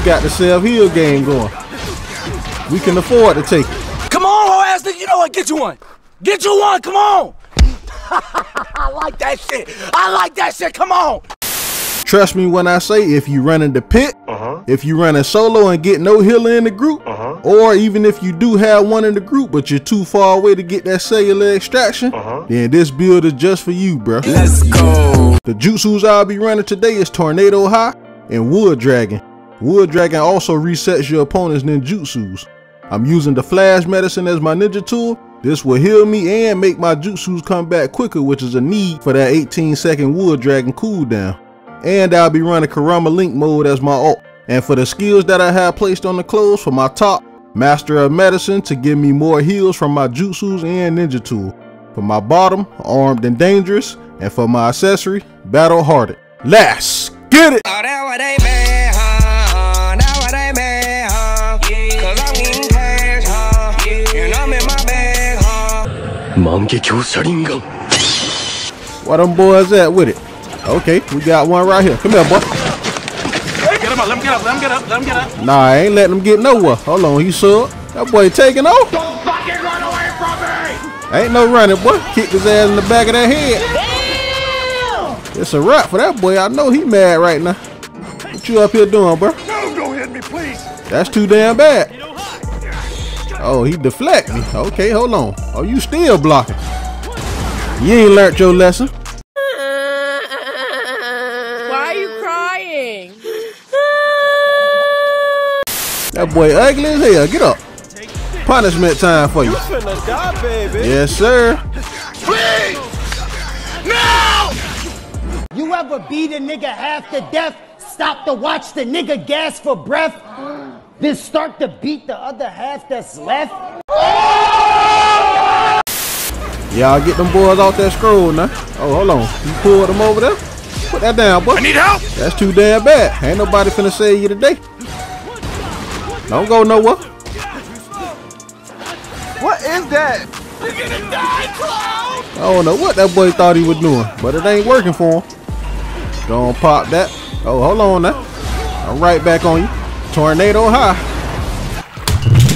We got the self-heal game going. We can afford to take it. Come on, whole ass nigga. You know what? Get you one. Get you one. Come on. I like that shit. I like that shit. Come on. Trust me when I say, if you run in the pit, if you running solo and get no healer in the group, or even if you do have one in the group but you're too far away to get that cellular extraction, then this build is just for you, bruh. Let's go. The jutsus I'll be running today is Tornado High and Wood Dragon. Wood Dragon also resets your opponent's ninjutsus. I'm using the Flash Medicine as my ninja tool. This will heal me and make my jutsus come back quicker, which is a need for that 18-second Wood Dragon cooldown. And I'll be running Kurama Link Mode as my ult. And for the skills that I have placed on the clothes for my top, Master of Medicine to give me more heals from my jutsus and ninja tool. For my bottom, Armed and Dangerous. And for my accessory, Battle Hardened. Let's get it! Oh, that what they been, huh? Where them boys at with it? Okay, we got one right here. Come here, boy. Get him up. Let him get up. Let him get up. Let him get up. Nah, I ain't letting him get nowhere. Hold on, he sub. That boy taking off. Don't fucking run away from me. Ain't no running, boy. Kicked his ass in the back of that head. Damn. It's a wrap for that boy. I know he mad right now. What you up here doing, bro? No, don't hit me, please. That's too damn bad. Oh, he deflect me. Okay, hold on. Oh, you still blocking. You ain't learned your lesson. Why are you crying? That boy ugly as hell. Get up. Punishment time for you. You finna die, baby. Yes, sir. Please! No! You ever beat a nigga half to death? Stop to watch the nigga gasp for breath? Then start to beat the other half that's left. Y'all get them boys off that scroll now. Oh, hold on. You pulled them over there? Put that down, boy. I need help. That's too damn bad. Ain't nobody finna save you today. Don't go nowhere. What is that? You're gonna die, clown! I don't know what that boy thought he was doing, but it ain't working for him. Don't pop that. Oh, hold on now. I'm right back on you. Tornado High.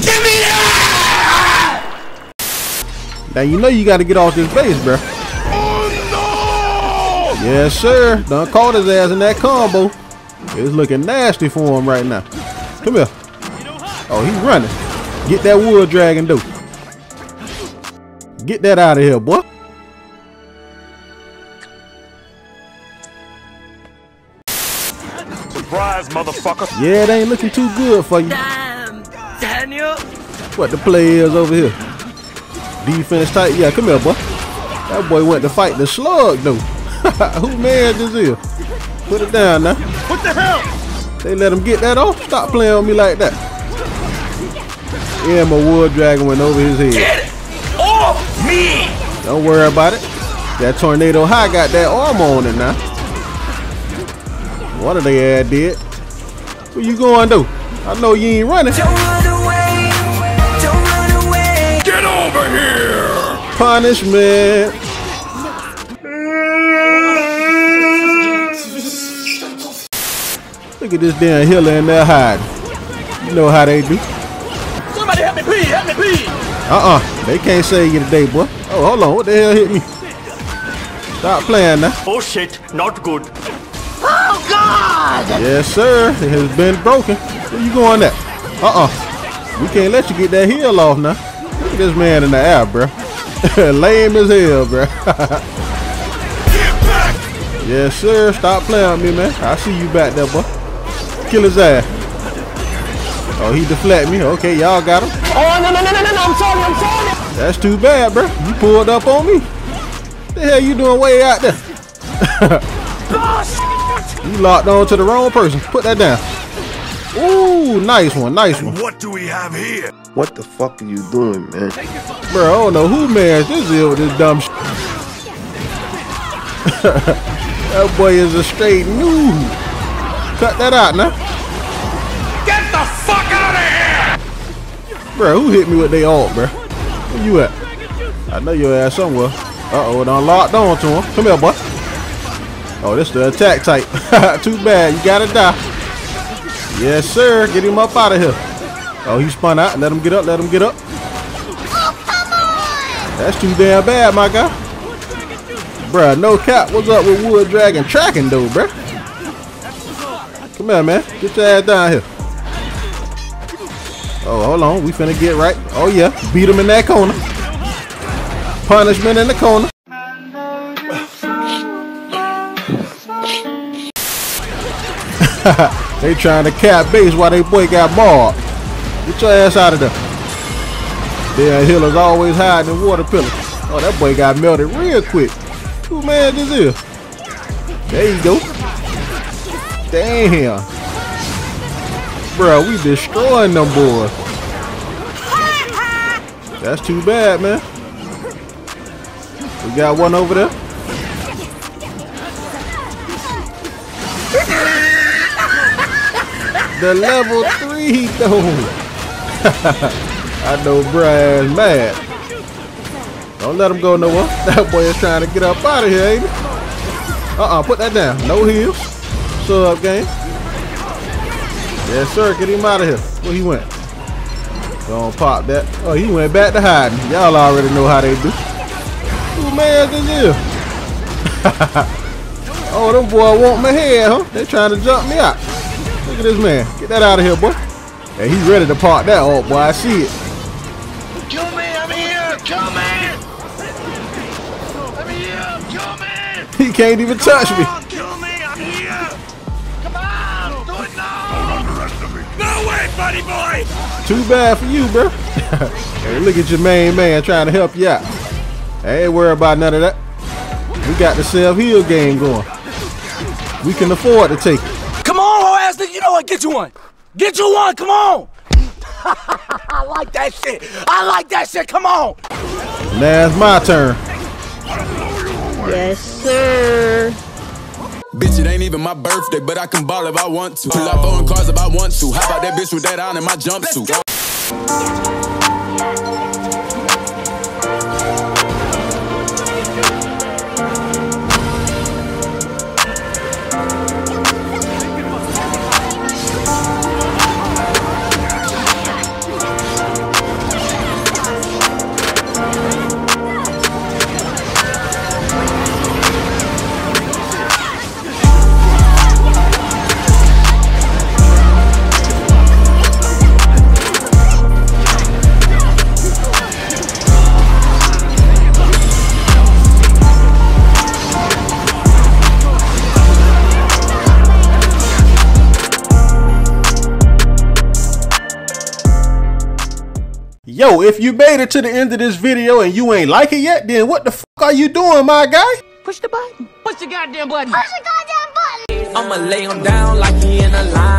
Give me that! Now you know you gotta get off this base, bro. Oh no! Yes, sir. Done caught his ass in that combo. It's looking nasty for him right now. Come here. Oh, he's running. Get that Wood Dragon, dude. Get that out of here, boy. Surprise, motherfucker. Yeah, it ain't looking too good for you. Damn, Daniel. What the play is over here? Defense tight. Yeah, come here, boy. That boy went to fight the slug, though. Who man this is? Put it down now. What the hell? They let him get that off? Stop playing on me like that. Yeah, my Wood Dragon went over his head. Get it off me! Don't worry about it. That Tornado High got that arm on it now. What are they at, did? Where you going, dude? I know you ain't running. Don't run away. Don't run away. Get over here. Punishment. Look at this damn healer in there hiding. You know how they do. Somebody help me, please. Help me, please. They can't save you today, boy. Oh, hold on. What the hell hit me? Stop playing now. Oh, shit. Not good. Oh God! Yes, sir. It has been broken. Where you going at? We can't let you get that heel off now. Look at this man in the air, bro. Lame as hell, bro. Get back! Yes, sir. Stop playing with me, man. I see you back there, boy. Kill his ass. Oh, he deflect me. Okay, y'all got him. Oh no, no, no, no, no! I'm sorry, I'm sorry. That's too bad, bro. You pulled up on me. What the hell you doing way out there? Boss! You locked on to the wrong person. Put that down. Ooh, nice one, nice one. And what do we have here? What the fuck are you doing, man? Bro, I don't know who man this is with this dumb shit. That boy is a straight noob. Cut that out now. Get the fuck out of here! Bro, who hit me with they ult, bro? Where you at? I know your ass somewhere. Uh-oh, it unlocked on to him. Come here, boy. Oh, this the attack type. Too bad. You gotta die. Yes, sir. Get him up out of here. Oh, he spun out. Let him get up. Let him get up. Oh, come on. That's too damn bad, my guy. Bruh, no cap. What's up with Wood Dragon tracking, though, bruh? Come here, man. Get your ass down here. Oh, hold on. We finna get right. Oh, yeah. Beat him in that corner. Punishment in the corner. They trying to cap base while they boy got mauled. Get your ass out of there. Damn healers always hiding in water pillars. Oh, that boy got melted real quick. Who man this is? There you go. Damn. Bro, we destroying them boys. That's too bad, man. We got one over there. The level 3 though. I know Brian's mad. Don't let him go nowhere. That boy is trying to get up out of here, ain't he? Put that down. No heals. What's up, gang? Yes, sir. Get him out of here. Where he went? Gonna pop that. Oh, he went back to hiding. Y'all already know how they do. Who mad this is? Oh, them boy want my head, huh? They trying to jump me out. Look at this man. Get that out of here, boy. Hey, he's ready to park that up, boy. I see it. Kill me. I'm here. Kill me. I'm here. Kill me. He can't even touch me. Kill me. I'm here. Come on. Do it now. Don't underestimate me. No way, buddy boy. Too bad for you, bro. Hey, look at your main man trying to help you out. I ain't worried about none of that. We got the self-heal game going. We can afford to take it. You know what? Get you one. Get you one. Come on. I like that shit. I like that shit. Come on. Now it's my turn. Yes, sir. Bitch, it ain't even my birthday, but I can ball if I want to. Pull out phone cars if I want to. How about that bitch with that on in my jumpsuit? Yo, if you made it to the end of this video and you ain't like it yet, then what the fuck are you doing, my guy? Push the button. Push the goddamn button. Push the goddamn button. I'ma lay him down like he in a line.